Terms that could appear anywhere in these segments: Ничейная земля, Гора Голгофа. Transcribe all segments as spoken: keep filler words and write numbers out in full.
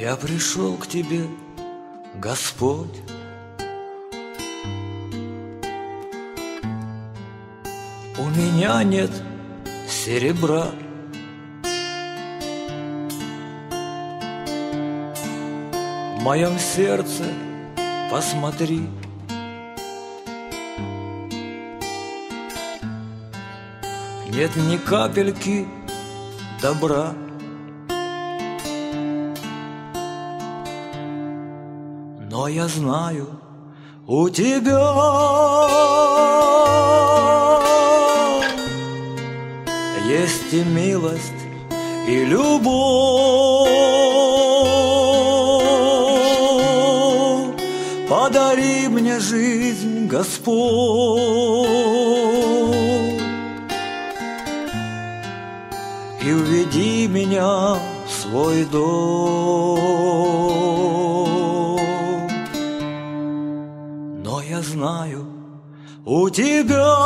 Я пришел к Тебе, Господь. У меня нет серебра, в моем сердце посмотри. Нет ни капельки добра, но я знаю, у Тебя есть и милость, и любовь. Подари мне жизнь, Господь, и уведи меня в свой дом. Я знаю, у Тебя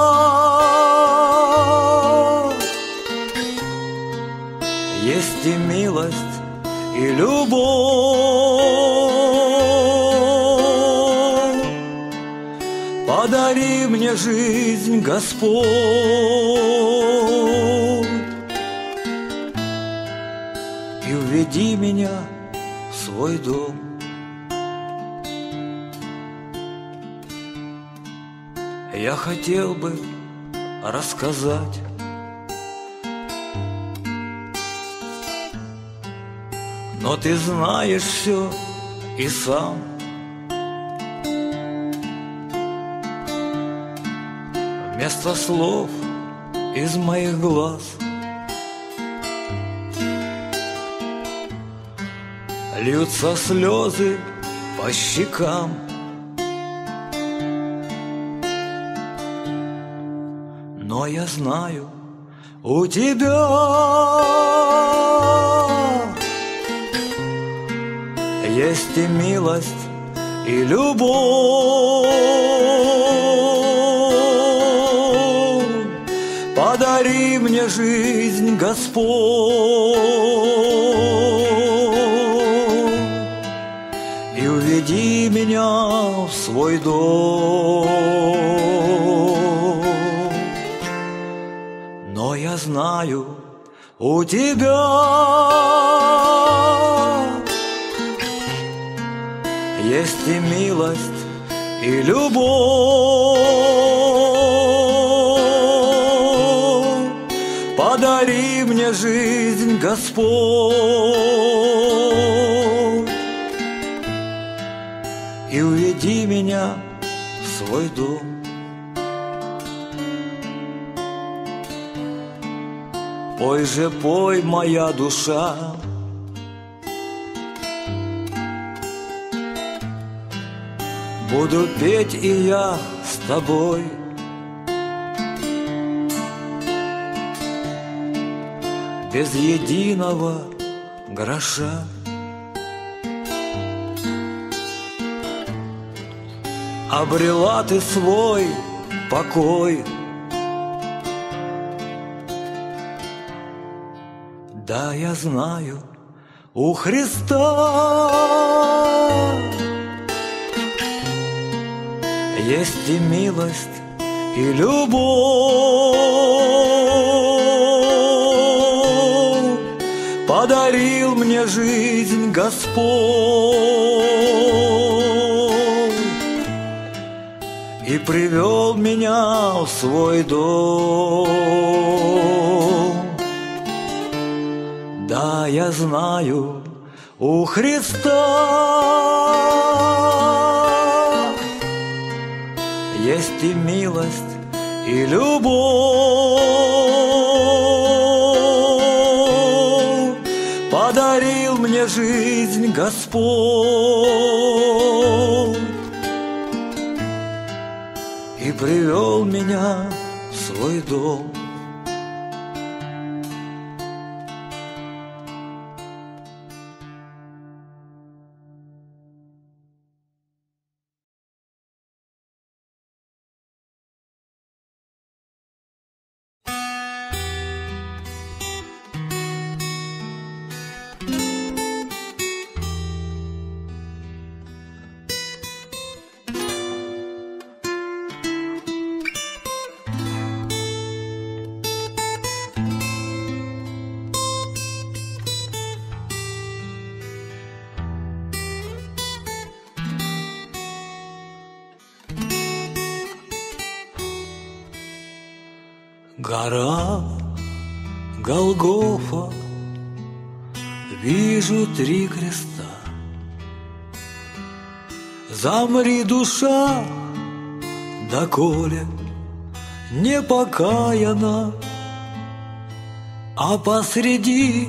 есть и милость, и любовь. Подари мне жизнь, Господь, и уведи меня в свой дом. Я хотел бы рассказать . Но ты знаешь все и сам . Вместо слов из моих глаз льются слезы по щекам . Но я знаю, у Тебя есть и милость, и любовь. Подари мне жизнь, Господь, и уведи меня в свой дом. Но я знаю, у Тебя есть и милость, и любовь. Подари мне жизнь, Господь, и уведи меня в свой дом. Пой же, пой, моя душа, буду петь и я с тобой. Без единого гроша обрела ты свой покой. Да, я знаю, у Христа есть и милость, и любовь. Подарил мне жизнь Господь и привел меня в свой дом. Да, я знаю, у Христа есть и милость, и любовь. Подарил мне жизнь Господь и привел меня в свой дом. Гора Голгофа, вижу три креста. Замри, душа, доколе не покаяна, а посреди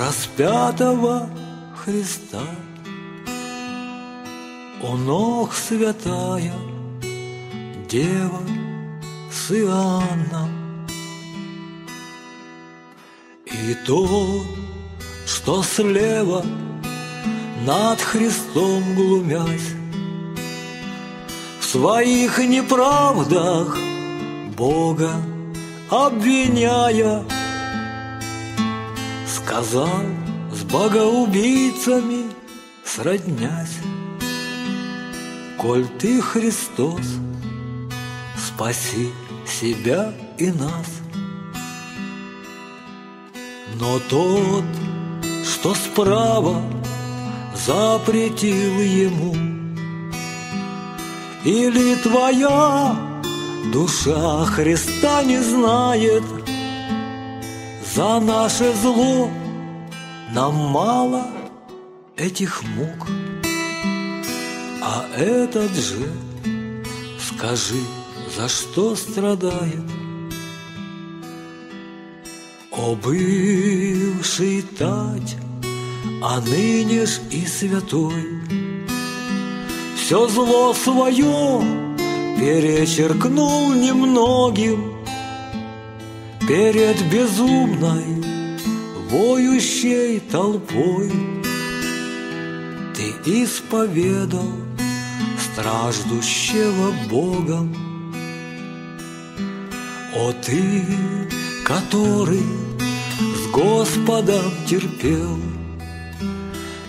распятого Христа у ног святая Дева с Иоанном. И то, что слева над Христом глумясь, в своих неправдах Бога обвиняя, сказал с богоубийцами сроднясь: коль ты Христос, спаси себя и нас. Но тот, что справа, запретил ему: или твоя душа Христа не знает, за наше зло нам мало этих мук, а этот же, скажи, за что страдает? О, бывший тать, а ныне ж и святой, все зло свое перечеркнул немногим перед безумной воющей толпой. Ты исповедал страждущего Богом. О, ты, который с Господом терпел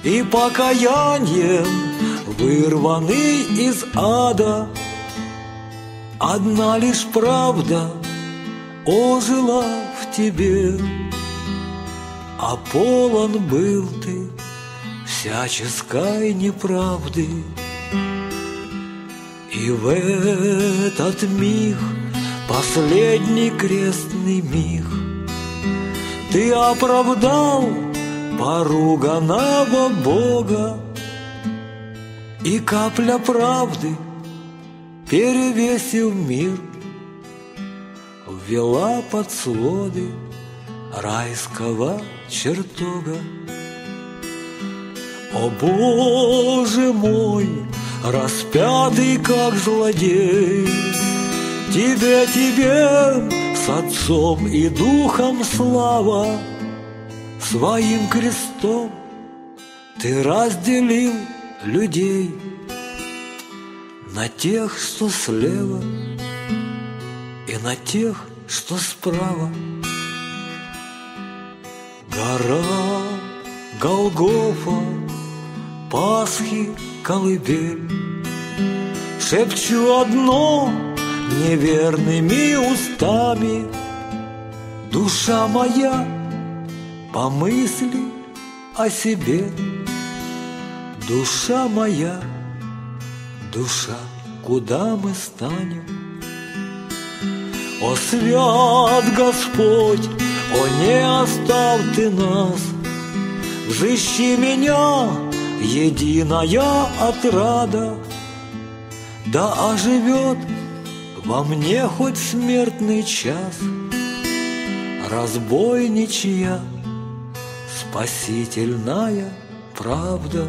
и покаянием вырванный из ада, одна лишь правда ожила в тебе, а полон был ты всяческой неправды. И в этот миг, последний крестный миг, ты оправдал поруганного Бога, и капля правды, перевесив мир, ввела под своды райского чертога. О, Боже мой, распятый как злодей, Тебе, Тебе с Отцом и Духом слава, своим крестом Ты разделил людей на тех, что слева, и на тех, что справа. Гора Голгофа, Пасхи колыбель, шепчу одно неверными устами: душа моя, помысли о себе. Душа моя, душа, куда мы станем? О, свят Господь, о, не оставь Ты нас, взыщи меня, единая отрада, да оживет во мне хоть смертный час разбойничья спасительная правда.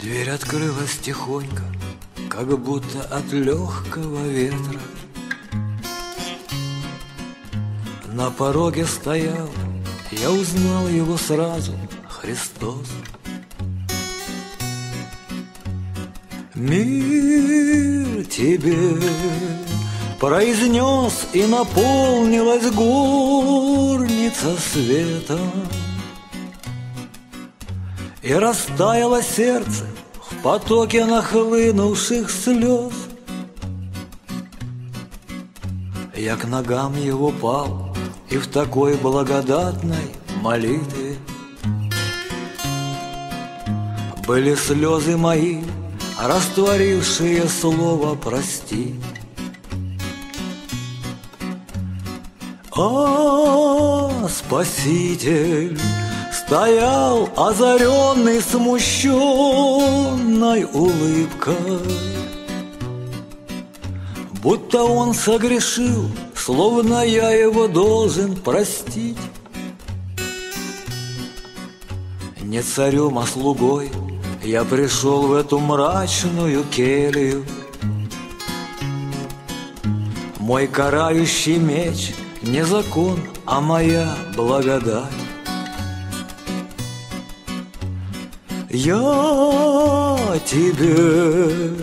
Дверь открылась тихонько, как будто от легкого ветра. на пороге стоял, я узнал его сразу, Христос. Мир тебе, произнес, и наполнилась горница света, и растаяло сердце в потоке нахлынувших слез. Я к ногам его пал, и в такой благодатной молитве были слезы мои, растворившие слово «прости». А Спаситель стоял озаренный смущенной улыбкой, будто он согрешил, словно я его должен простить. Не царем, а слугой я пришел в эту мрачную келью. Мой карающий меч не закон, а моя благодать. Я тебе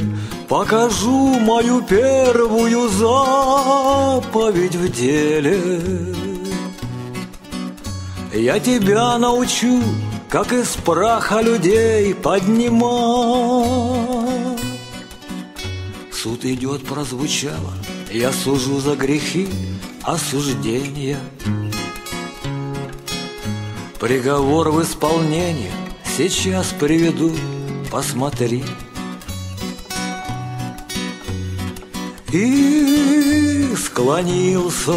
покажу мою первую заповедь в деле. Я тебя научу, как из праха людей поднимать. Суд идет, прозвучало, я сужу за грехи, осуждения. Приговор в исполнении сейчас приведу, посмотри. И склонился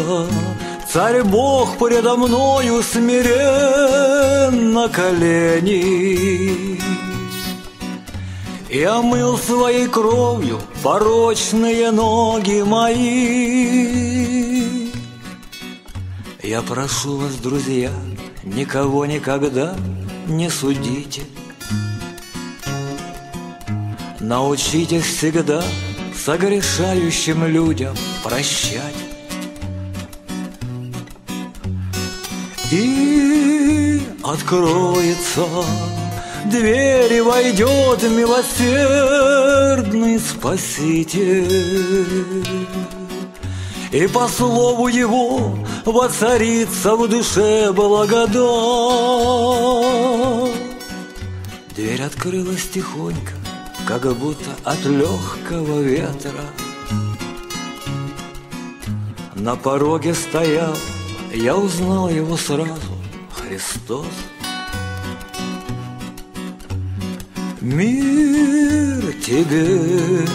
Царь Бог предо мною смиренно колени, и омыл своей кровью порочные ноги мои. Я прошу вас, друзья, никого никогда не судите, научитесь всегда согрешающим людям прощать. И откроется дверь, и войдет милосердный Спаситель, и по слову его воцарится в душе благодать. Дверь открылась тихонько, как будто от легкого ветра. На пороге стоял, я узнал его сразу, Христос. Мир тебе,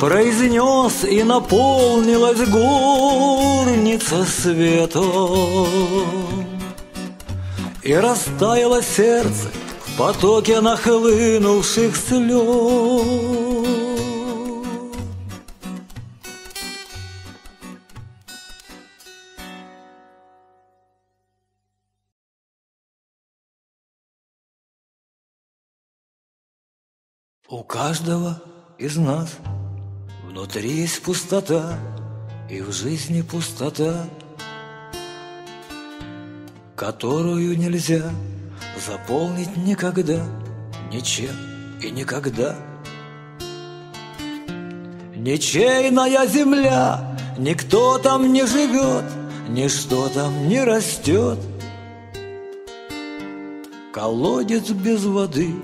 произнес, и наполнилась горница света, и растаяло сердце в потоке нахлынувших слез. У каждого из нас внутри есть пустота, и в жизни пустота, которую нельзя заполнить никогда, ничем и никогда. Ничейная земля, никто там не живет, ничто там не растет. Колодец без воды,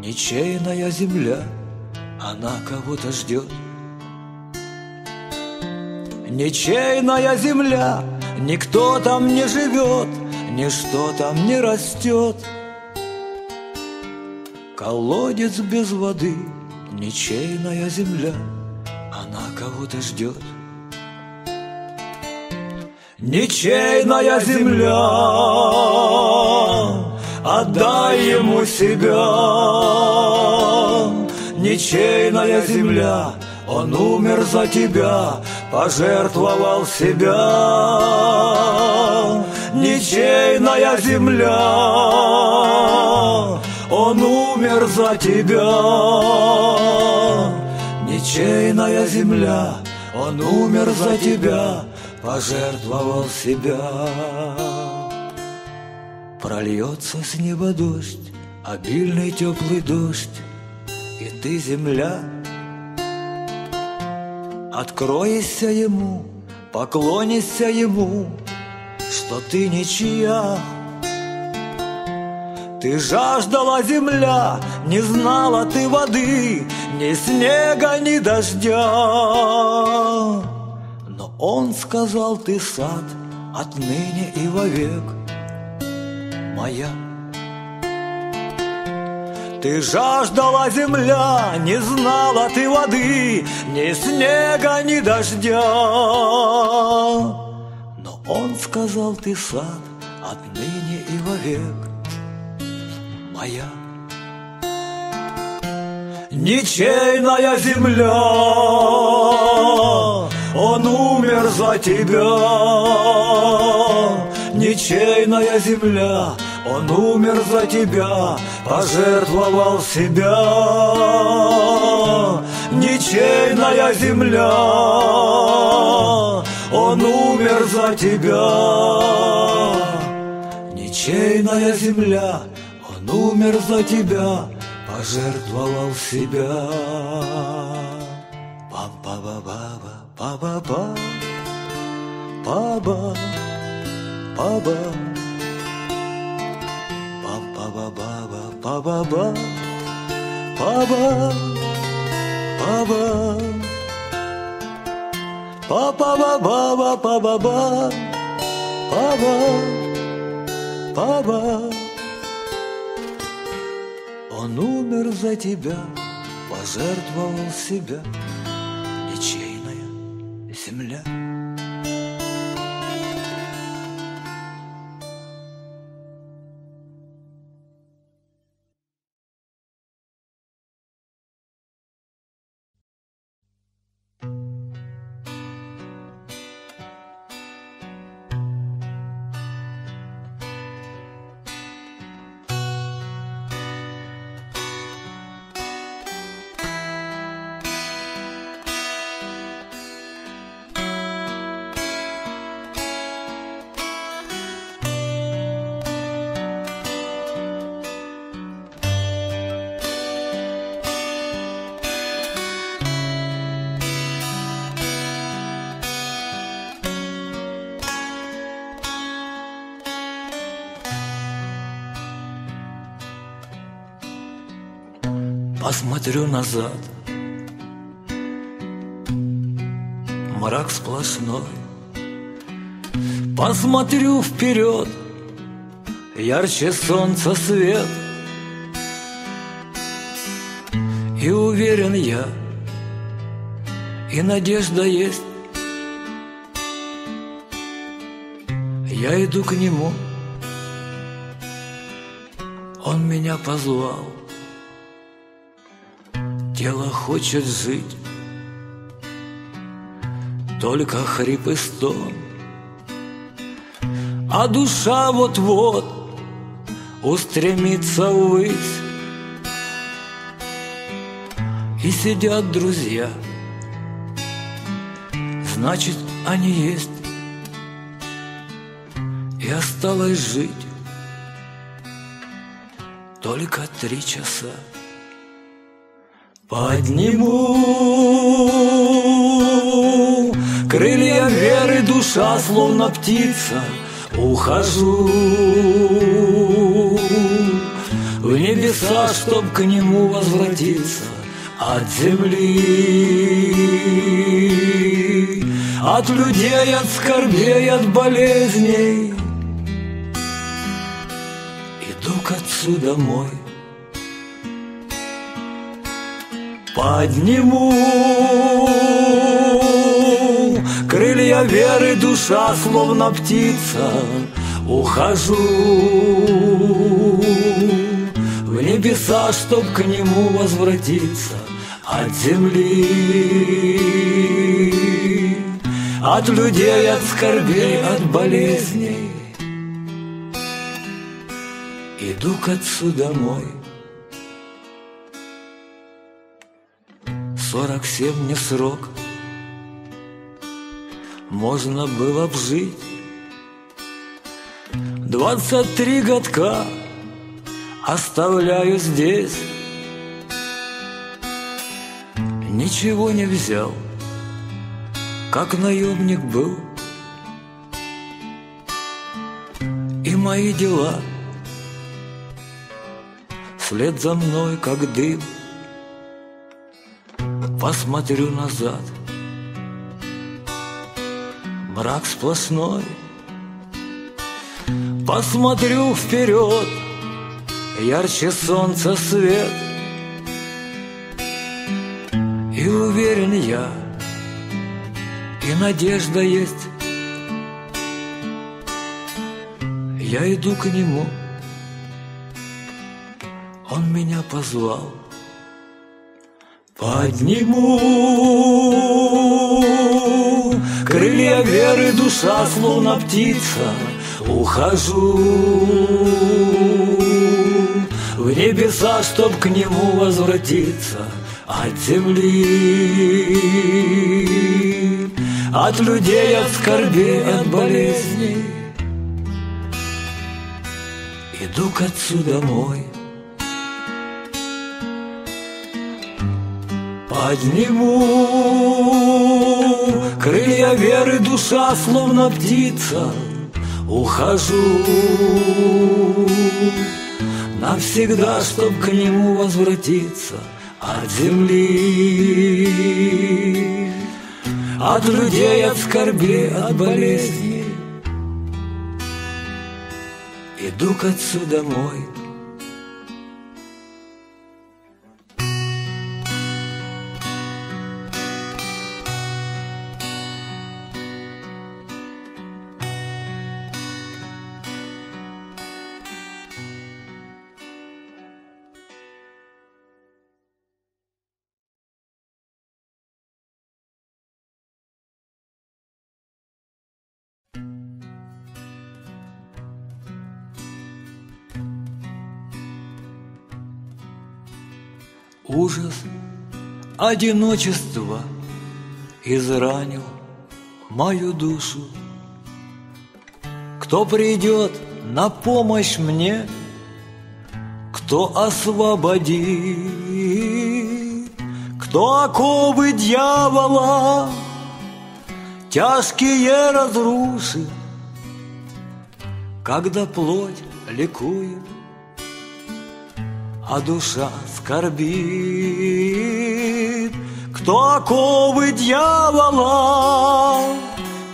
ничейная земля, она кого-то ждет. Ничейная земля, никто там не живет, ничто там не растет. Колодец без воды, ничейная земля, она кого-то ждет. Ничейная земля, отдай ему себя. Ничейная земля, он умер за тебя, пожертвовал себя. Ничейная земля, он умер за тебя. Ничейная земля, он умер за тебя, пожертвовал себя. Прольется с неба дождь, обильный теплый дождь, и ты, земля, откроешься ему, поклонишься ему, что ты ничья. Ты жаждала, земля, не знала ты воды, ни снега, ни дождя. Но он сказал: ты сад, отныне и вовек моя. Ты жаждала, земля, не знала ты воды, ни снега, ни дождя. Но он сказал: ты сад, отныне и вовек моя. Ничейная земля, он умер за тебя. Ничейная земля, он умер за тебя, пожертвовал себя. Ничейная земля, он умер за тебя. Ничейная земля, он умер за тебя, пожертвовал себя. Пам-па-ба-ба-ба, па-ба-ба, па-ба, па-ба. Пам-па-ба-ба-ба, па-ба-ба, па-ба, па-ба. Па-па-ба-ба-ба, па-ба-ба, па-ба, па-ба. Он умер за тебя, пожертвовал себя, ничейная земля. Посмотрю назад, мрак сплошной. Посмотрю вперед, ярче солнца свет. И уверен я, и надежда есть. Я иду к нему, он меня позвал. Тело хочет жить, только хрип и стон, а душа вот-вот устремится ввысь. И сидят друзья, значит, они есть. И осталось жить только три часа. Подниму крылья веры, душа, словно птица, ухожу в небеса, чтоб к нему возвратиться от земли, от людей, от скорбей, от болезней. Иду к отцу домой. Подниму крылья веры, душа, словно птица, ухожу в небеса, чтоб к нему возвратиться от земли, от людей, от скорбей, от болезней. Иду к отцу домой. Сорок семь не срок, можно было б жить. Двадцать три годка оставляю здесь, ничего не взял, как наемник был. И мои дела вслед за мной, как дым. Посмотрю назад, мрак сплошной. Посмотрю вперед, ярче солнца свет. И уверен я, и надежда есть. Я иду к нему, он меня позвал. Подниму крылья веры, душа словно птица, ухожу в небеса, чтоб к нему возвратиться. От земли, от людей, от скорбей, от болезней, иду к Отцу домой. Подниму крылья веры, душа словно птица, ухожу навсегда, чтоб к нему возвратиться. От земли, от людей, от скорби, от болезней, иду к Отцу домой. Ужас одиночества изранил мою душу. Кто придет на помощь мне, кто освободит, кто оковы дьявола тяжкие разрушит, когда плоть ликует, а душа скорбит. Кто оковы дьявола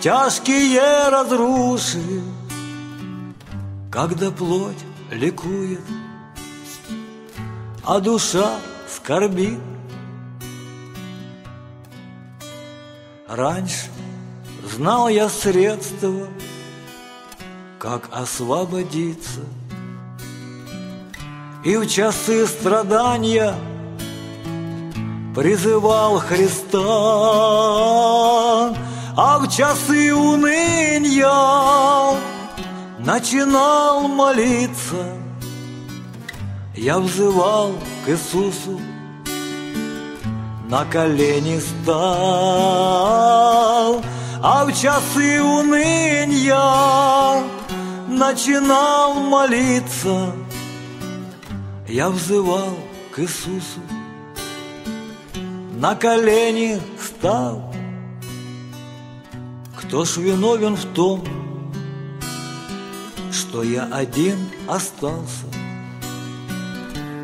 тяжкие разрушит, когда плоть ликует, а душа скорбит. Раньше знал я средства, как освободиться, и в часы страдания призывал Христа, а в часы уныния начинал молиться. Я взывал к Иисусу, на колени стал, а в часы уныния начинал молиться. Я взывал к Иисусу, на колени стал. Кто ж виновен в том, что я один остался?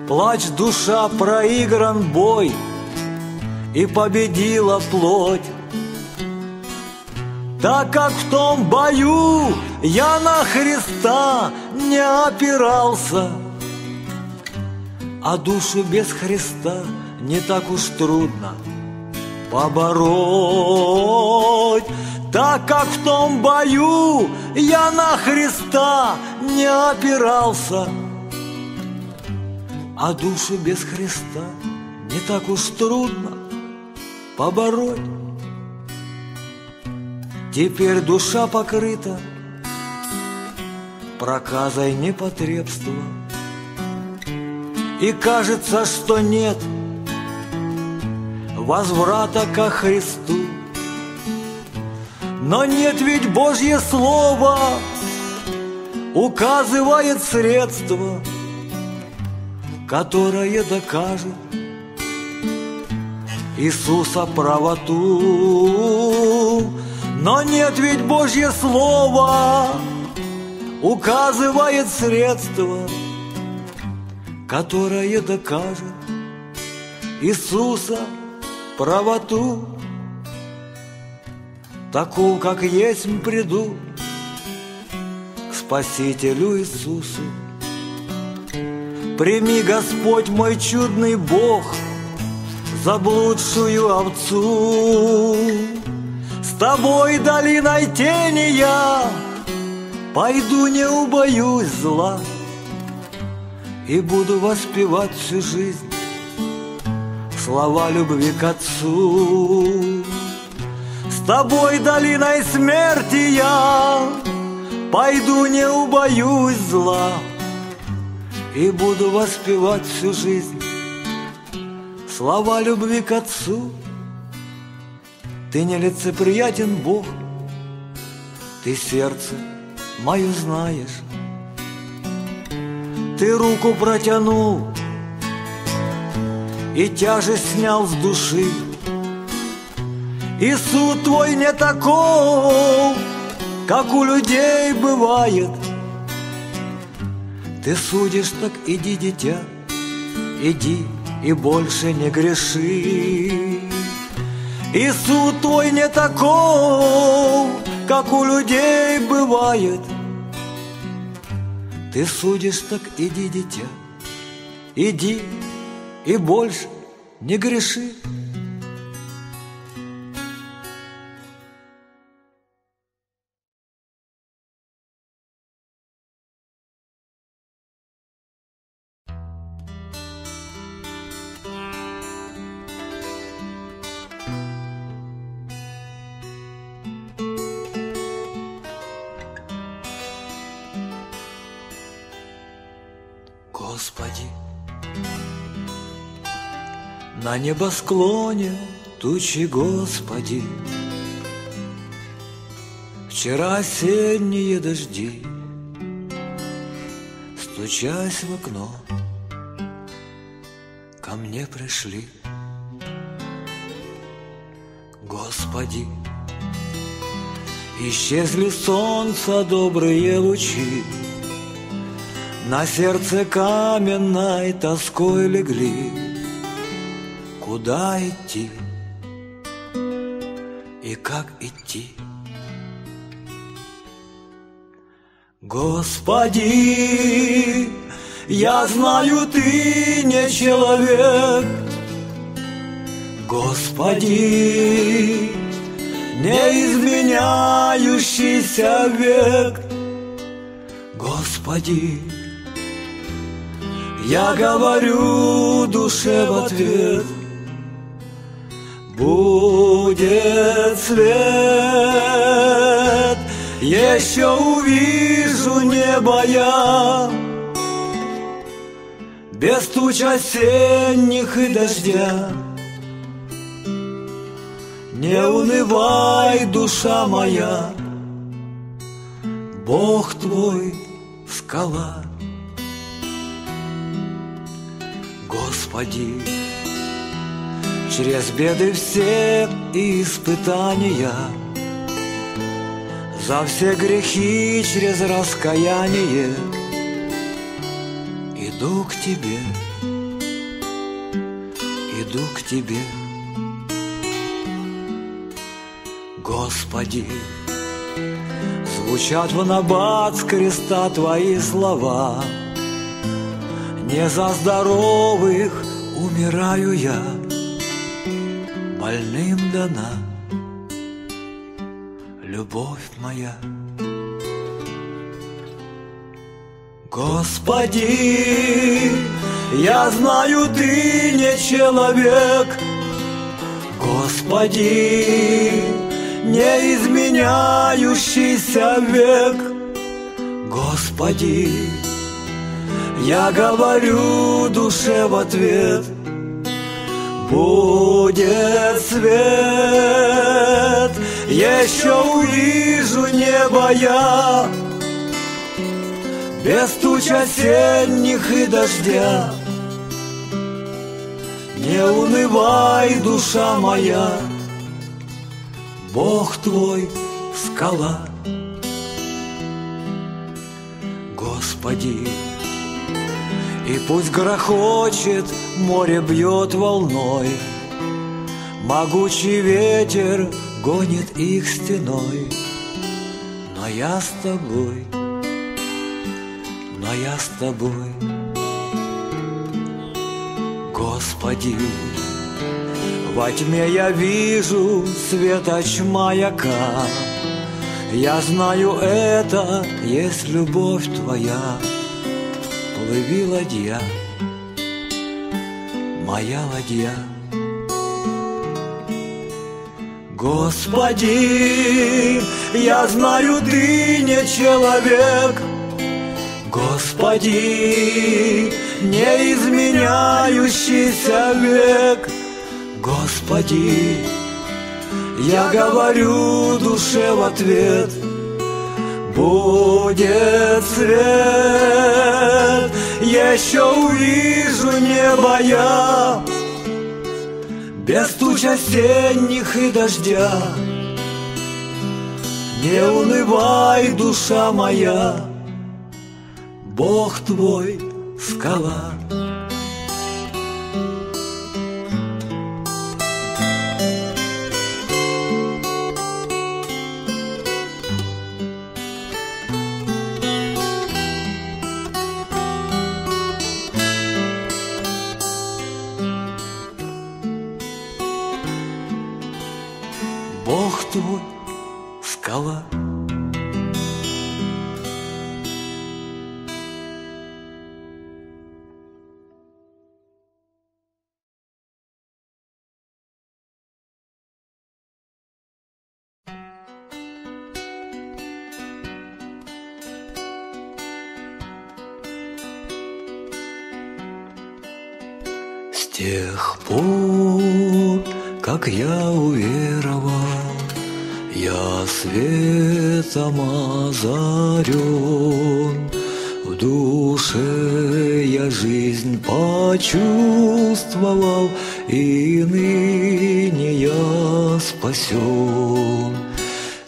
Плач, душа, проигран бой, и победила плоть. Так как в том бою я на Христа не опирался, а душу без Христа не так уж трудно побороть. Так как в том бою я на Христа не опирался, а душу без Христа не так уж трудно побороть. Теперь душа покрыта проказой непотребства, и кажется, что нет возврата ко Христу. Но нет ведь Божье слово, указывает средство, которое докажет Иисуса правоту. Но нет ведь Божье слово, указывает средство, которое докажет Иисуса правоту. Таков, как есть, приду к Спасителю Иисусу. Прими, Господь мой чудный Бог, заблудшую овцу. С тобой, долиной тени, я пойду, не убоюсь зла, и буду воспевать всю жизнь слова любви к Отцу. С тобой, долиной смерти, я пойду, не убоюсь зла, и буду воспевать всю жизнь слова любви к Отцу. Ты нелицеприятен, Бог, ты сердце мое знаешь. Ты руку протянул и тяжесть снял с души. И суд твой не таков, как у людей бывает. Ты судишь, так иди, дитя, иди и больше не греши. И суд твой не таков, как у людей бывает. Ты судишь, так иди, дитя, иди и больше не греши. Господи, на небосклоне тучи, Господи, вчера осенние дожди, стучась в окно, ко мне пришли. Господи, исчезли солнца добрые лучи, на сердце каменной тоской легли. Куда идти и как идти? Господи, я знаю, Ты не человек. Господи, неизменяющийся век. Господи, я говорю душе в ответ: будет свет, еще увижу небо я, без туч осенних и дождя. Не унывай, душа моя, Бог твой скала. Господи, через беды все и испытания, за все грехи через раскаяние иду к Тебе, иду к Тебе. Господи, звучат в набат с креста Твои слова: не за здоровых умираю я, больным дана любовь моя. Господи, я знаю, Ты не человек. Господи, неизменяющийся век. Господи, я говорю душе в ответ: будет свет, еще увижу небо я, без туч осенних и дождя. Не унывай, душа моя, Бог твой скала. Господи, и пусть грохочет, море бьет волной, могучий ветер гонит их стеной, но я с тобой, но я с тобой. Господи, во тьме я вижу светоч маяка, я знаю это, есть любовь твоя. Плыви, ладья, моя ладья. Господи, я знаю, ты не человек. Господи, не изменяющийся век. Господи, я говорю душе в ответ: будет свет, еще увижу небо я, без туч осенних и дождя. Не унывай, душа моя, Бог твой скала. Бог твой скала. С тех пор, как я уверовал, я светом озарен, в душе я жизнь почувствовал, и ныне я спасен.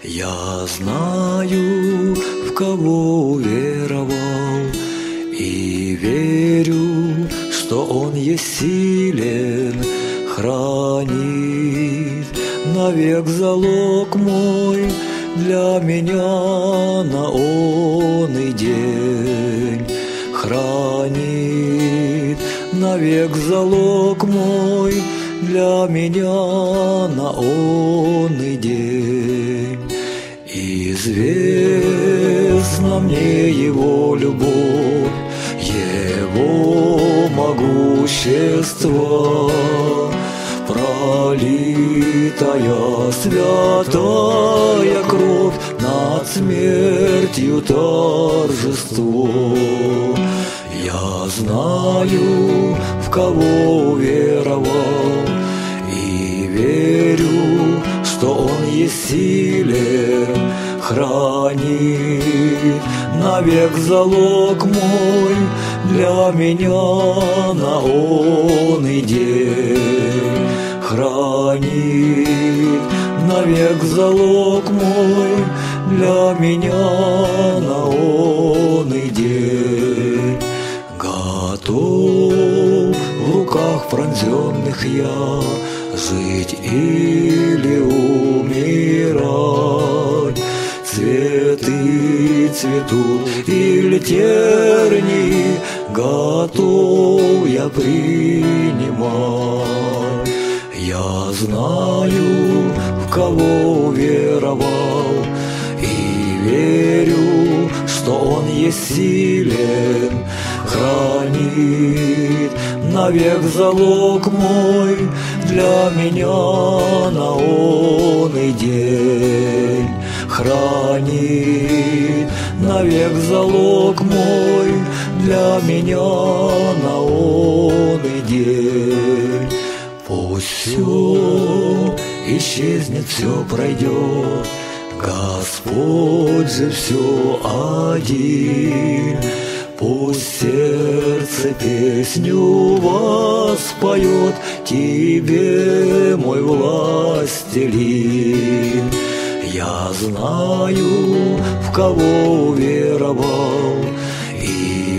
Я знаю, в кого уверовал, и верю, что Он есть силен, хранит навек залог мой, для меня на он и день. Хранит навек залог мой, для меня на он и день. Известна мне Его любовь, Его могущество, пролитая святая кровь, над смертью торжество. Я знаю, в кого уверовал, и верю, что Он есть силен, хранит навек залог мой, для меня на он и день. Хранит навек залог мой, для меня на он и день. Готов в руках пронзенных я жить или умирать. Цветы цветут или тернии, готов я принимать. Я знаю, в кого уверовал, и верю, что Он есть силен, хранит навек залог мой, для меня на он и день. Хранит навек залог мой, для меня на он и день. пусть все исчезнет, все пройдет, Господь же все один. Пусть сердце песню воспоет Тебе, мой властелин. Я знаю, в кого уверовал, и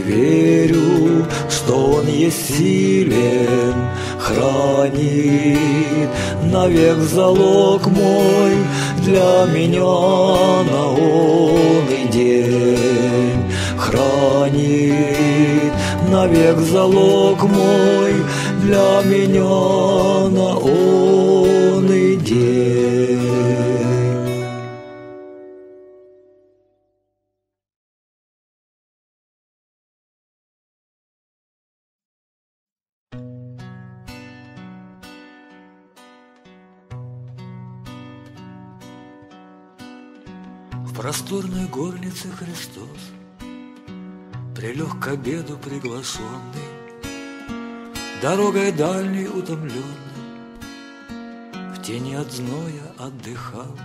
верю, что Он есть силен, хранит навек залог мой, для меня на он и день. Хранит навек залог мой, для меня на он и день. В просторной горнице Христос прилег к обеду приглашенный, дорогой дальней утомленный, в тени от зноя отдыхал.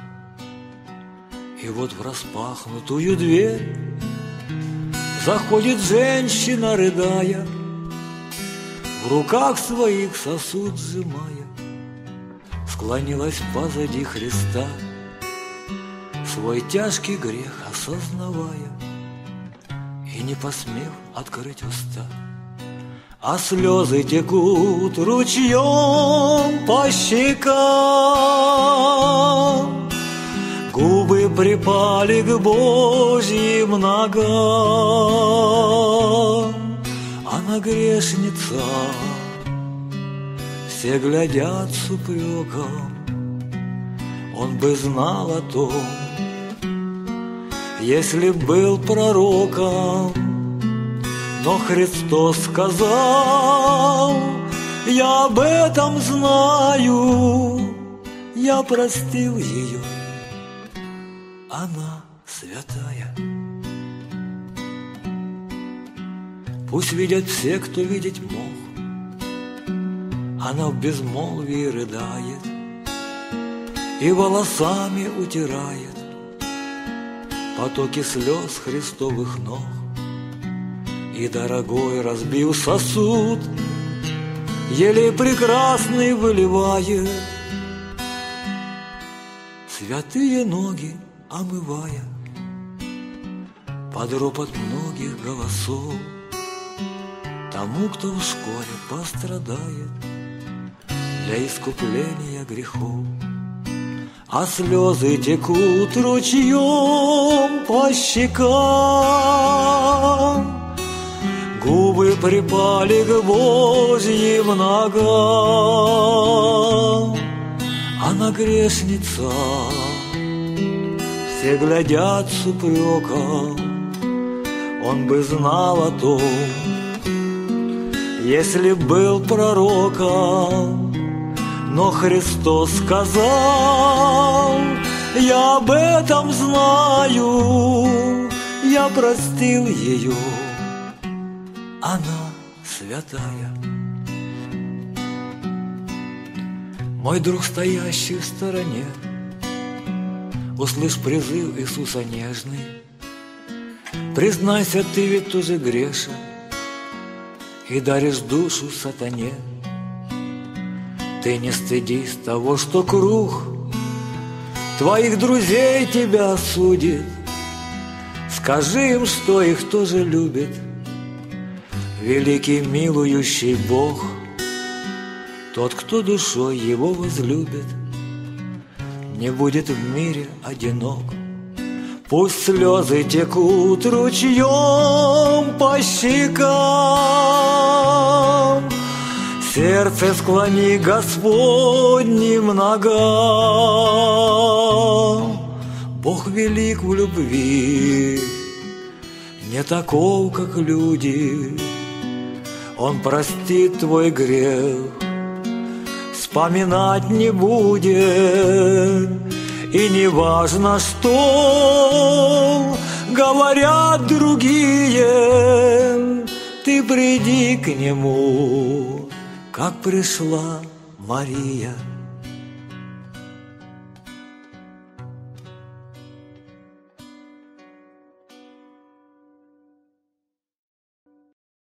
И вот в распахнутую дверь заходит женщина, рыдая, в руках своих сосуд сжимая, склонилась позади Христа, свой тяжкий грех осознавая, и не посмев открыть уста. А слезы текут ручьем по щекам, губы припали к Божьим ногам. Она грешница, все глядят с упреком, он бы знал о том, если б был пророком. Но Христос сказал: я об этом знаю, я простил ее, она святая. Пусть видят все, кто видеть мог, она в безмолвии рыдает и волосами утирает потоки слез Христовых ног. И дорогой разбил сосуд, еле прекрасный выливает, святые ноги омывая, под ропот многих голосов, тому, кто вскоре пострадает для искупления грехов. А слезы текут ручьем по щекам, губы припали к Божьим ногам. Она грешница, все глядят с упреком, он бы знал о том, если б был пророком. Но Христос сказал: я об этом знаю, я простил ее, она святая. Мой друг, стоящий в стороне, услышь призыв Иисуса нежный: признайся, ты ведь тоже грешен и даришь душу сатане. Ты не стыдись того, что круг твоих друзей тебя судит, скажи им, что их тоже любит великий милующий Бог. Тот, кто душой его возлюбит, не будет в мире одинок. Пусть слезы текут ручьем по щекам, сердце склони Господним ногам. Бог велик в любви, не таков, как люди, Он простит твой грех, вспоминать не будет. И не важно, что говорят другие, ты приди к Нему, как пришла Мария.